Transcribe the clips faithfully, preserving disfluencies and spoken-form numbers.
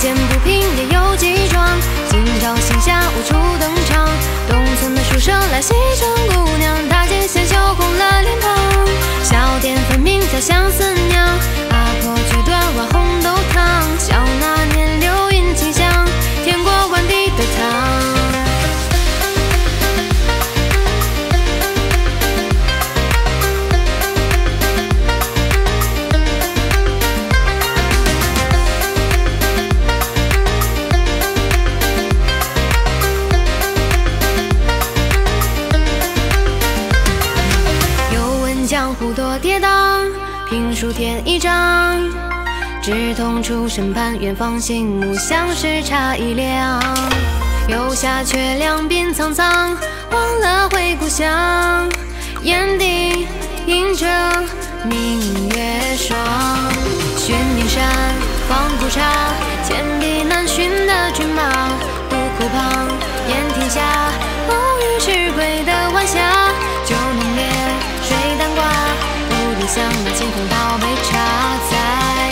见不平也有几桩。今朝星下无处登场，东村的书生来西城姑娘，大街纤袖红了脸庞。小店分明在相思酿，阿婆曲段碗红豆汤，笑那年柳阴清香，甜过碗底的糖。 评书添一章，志同出身盼远方，心目相识差一两。游侠却两鬓苍苍，忘了回故乡。眼底映着明月霜，悬念山，放古刹，千里难寻的骏马。虎口旁，宴天下，偶遇是归的晚霞。酒浓烈，水当挂。 像那清风倒杯茶在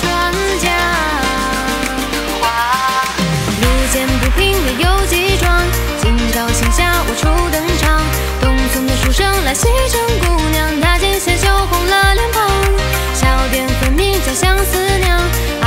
船桨，路见不平也有几桩。今朝星下无处登场，东村的书生来西城姑娘，大街纤袖红了脸庞，小店分明叫相思酿。